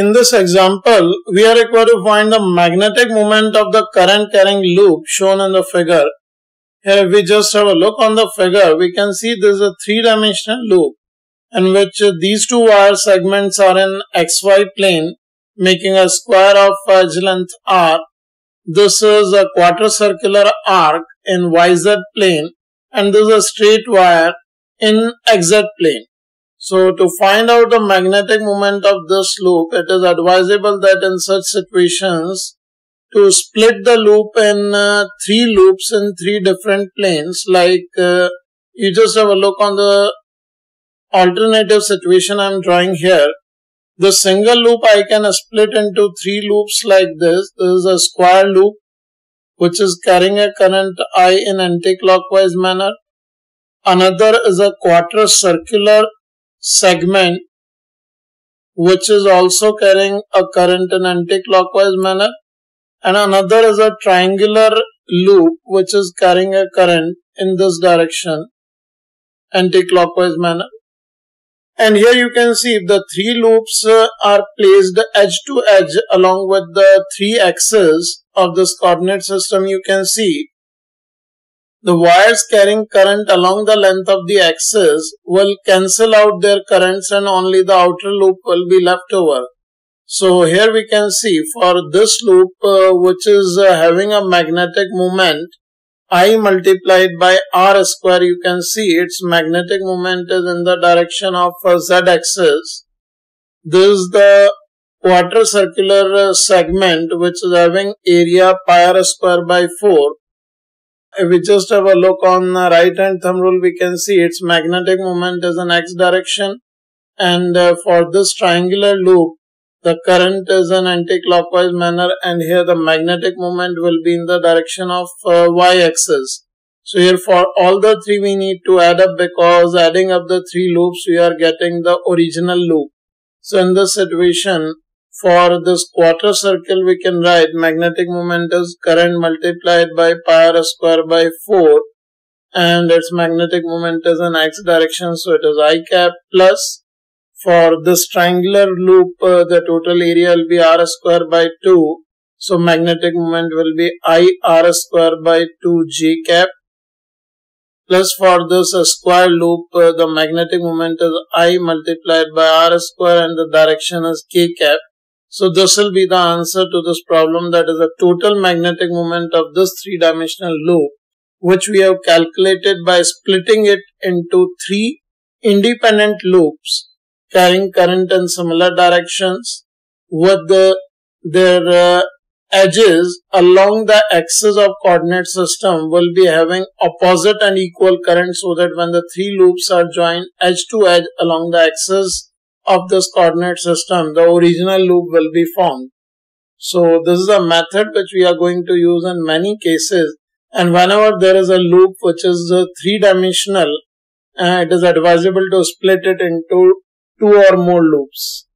In this example, we are required to find the magnetic moment of the current carrying loop shown in the figure. Here, we just have a look on the figure. We can see this is a three-dimensional loop in which these two wire segments are in XY plane, making a square of edge length R. This is a quadricircular arc in YZ plane, and this is a straight wire in XZ plane. So, to find out the magnetic moment of this loop, it is advisable that in such situations, to split the loop in three loops in three different planes. Like you just have a look on the alternative situation I am drawing here. The single loop I can split into three loops like this. This is a square loop which is carrying a current I in anti-clockwise manner. Another is a quadricircular segment which is also carrying a current in anti-clockwise manner. And another is a triangular loop which is carrying a current in this direction, anti-clockwise manner. And here you can see the three loops are placed edge to edge along with the three axes of this coordinate system. You can see the wires carrying current along the length of the axis will cancel out their currents and only the outer loop will be left over. So here we can see for this loop which is having a magnetic moment, I multiplied by R square, you can see its magnetic moment is in the direction of Z axis. This is the quadricircular segment which is having area pi R square by 4. If we just have a look on the right hand thumb rule, we can see its magnetic moment is in X direction, and for this triangular loop, the current is in anti-clockwise manner, and here the magnetic moment will be in the direction of y-axis. So here for all the three we need to add up, because adding up the three loops we are getting the original loop. So in this situation, for this quadricircle we can write magnetic moment is current multiplied by pi r square by 4, and its magnetic moment is in x direction, so it is I cap plus. For this triangular loop, the total area will be r square by 2. So, magnetic moment will be I r square by 2 j cap. Plus for this square loop, the magnetic moment is I multiplied by r square and the direction is k cap. So, this will be the answer to this problem, that is the total magnetic moment of this three-dimensional loop, which we have calculated by splitting it into three independent loops carrying current in similar directions with their edges along the axis of coordinate system will be having opposite and equal current, so that when the three loops are joined edge to edge along the axis of this coordinate system, the original loop will be formed. So this is a method which we are going to use in many cases, and whenever there is a loop which is three-dimensional, it is advisable to split it into two or more loops.